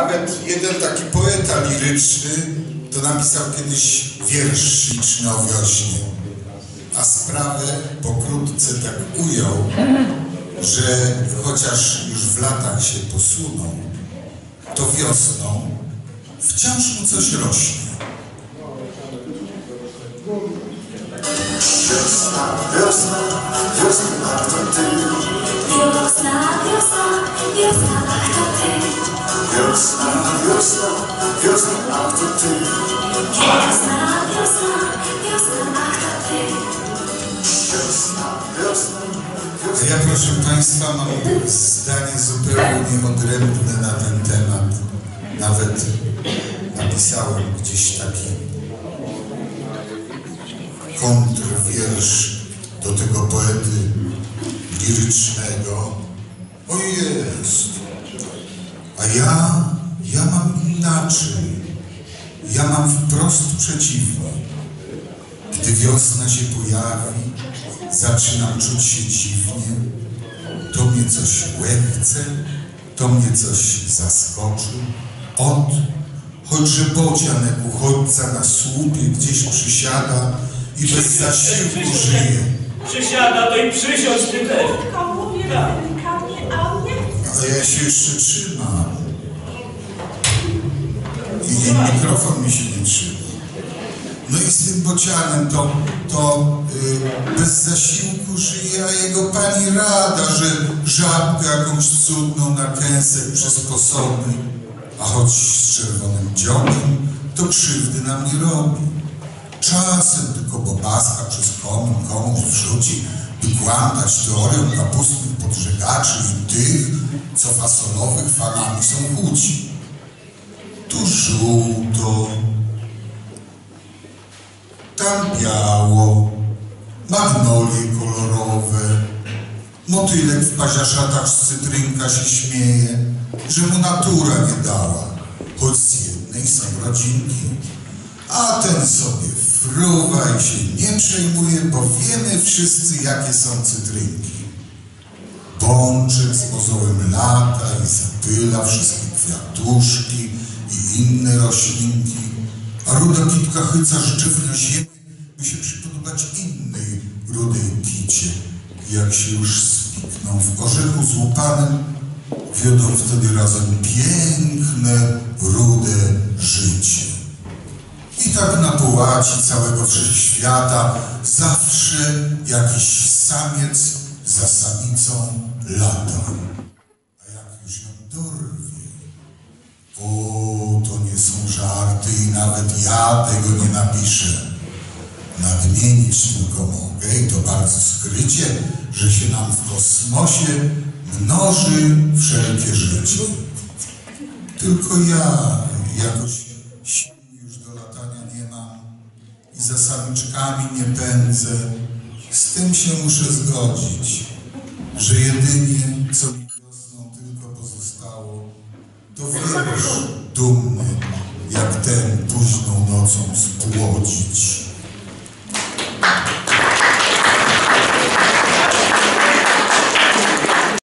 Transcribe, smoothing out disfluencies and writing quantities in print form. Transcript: Nawet jeden taki poeta liryczny to napisał kiedyś wiersz śliczny o wiośnie, a sprawę pokrótce tak ujął, że chociaż już w latach się posunął, to wiosną wciąż mu coś rośnie. Wiosna, wiosna, wiosna, a kto ty? Wiosna, wiosna, wiosna, a kto ty? Wiosna, wiosna, wiosna, a kto ty? Wiosna, wiosna, wiosna, a kto ty? Wiosna, wiosna, wiosna. Ja, proszę Państwa, mam zdanie zupełnie odrębne na ten temat. Nawet napisałem gdzieś taki kontrwiersz do tego poety lirycznego. O jest! A ja mam inaczej. Ja mam wprost przeciwnie. Gdy wiosna się pojawi, zaczynam czuć się dziwnie. To mnie coś łechce, to mnie coś zaskoczy. Ot, choćże bocianek uchodźca na słupie gdzieś przysiada, i bez zasiłku żyje. Przysiada, to i przysiądź ty też. Mówię delikatnie, a on nie chce. Ale ja się jeszcze trzymam. I mikrofon mi się nie trzyma. No i z tym bocianem to bez zasiłku żyje, a jego pani rada, że żabkę jakąś cudną na kęsek przysposobi, a choć z czerwonym dziobem, to krzywdy nam nie robi. Czasem tylko bobaska przez komuś wrzuci, by kłamać teorią kapustnych podżegaczy i tych, co fasonowych fanami są kłóci. Tu żółto, tam biało, magnolie kolorowe, motylek w paziaszatach z cytrynka się śmieje, że mu natura nie dała, choć z jednej są rodzinki. A ten sobie fruwa i się nie przejmuje, bo wiemy wszyscy, jakie są cytrynki. Bączek z pozołem lata i zapyla wszystkie kwiatuszki i inne roślinki, a ruda kitka chyca rzeczywnie ziemi musi przypodobać innej rudej kicie. Jak się już spikną w orzechu złupanym, wiodą wtedy razem piękne, rude życie. I tak na połaci całego wszechświata zawsze jakiś samiec za samicą lata. A jak już ją dorwie, o, to nie są żarty i nawet ja tego nie napiszę. Nadmienić tylko mogę, i to bardzo skrycie, że się nam w kosmosie mnoży wszelkie życie. Tylko ja jakoś i za samiczkami nie pędzę, z tym się muszę zgodzić, że jedynie, co mi wiosną tylko pozostało, to wierusz dumny, jak ten późną nocą spłodzić.